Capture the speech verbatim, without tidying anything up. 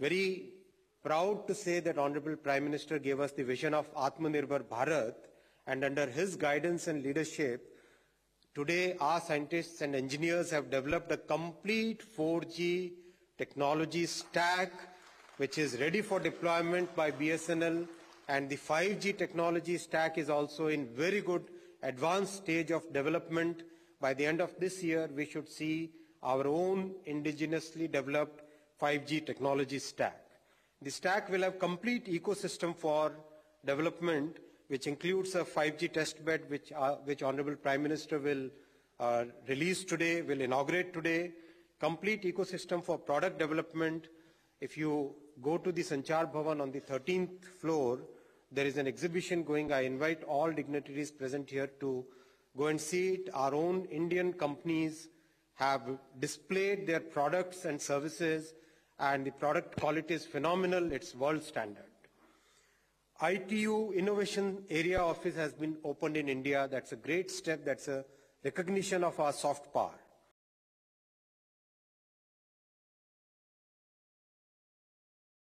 Very proud to say that Honorable Prime Minister gave us the vision of Atmanirbhar Bharat, and under his guidance and leadership, today our scientists and engineers have developed a complete four G technology stack which is ready for deployment by B S N L, and the five G technology stack is also in very good advanced stage of development. By the end of this year, we should see our own indigenously developed five G technology stack. The stack will have complete ecosystem for development, which includes a five G testbed which, uh, which Honorable Prime Minister will uh, release today, will inaugurate today, complete ecosystem for product development. If you go to the Sanchar Bhavan on the thirteenth floor, there is an exhibition going. I invite all dignitaries present here to go and see it. Our own Indian companies have displayed their products and services, and the product quality is phenomenal. It's world standard. I T U Innovation Area Office has been opened in India. That's a great step. That's a recognition of our soft power.